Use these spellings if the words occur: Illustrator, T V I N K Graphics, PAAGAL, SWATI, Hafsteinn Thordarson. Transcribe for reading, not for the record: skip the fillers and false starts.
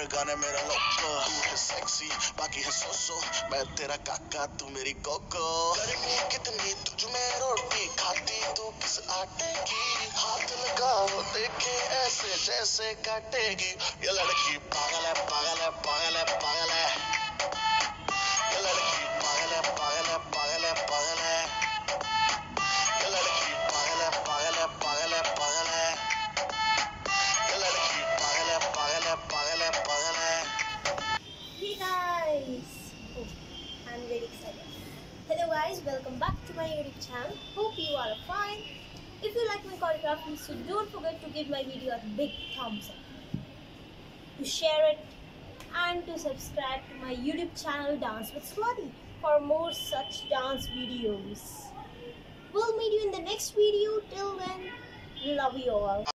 मेरा गाने मेरा लोको सेक्सी बाकी है सोसो मैं तेरा काका तू मेरी कोको गर्मी कितनी तुझ में रोटी खाती तू किस आटे की हाथ लगाओ देखे ऐसे जैसे काटेगी ये लड़की पागल है पागल है पागल है पागल है ये लड़की पागल है पागल है पागल है पागल है ये लड़की पागल है पागल है पागल है पागल है ये लड़की पागल है पागल है पागल है पागल है। Hey guys, I'm very excited. Hello guys, welcome back to my YouTube channel. Hope you all are fine. If you like my choreography, so don't forget to give my video a big thumbs up, to share it, and to subscribe to my YouTube channel Dance with Swati for more such dance videos. We'll meet you in the next video. Till then, love you all.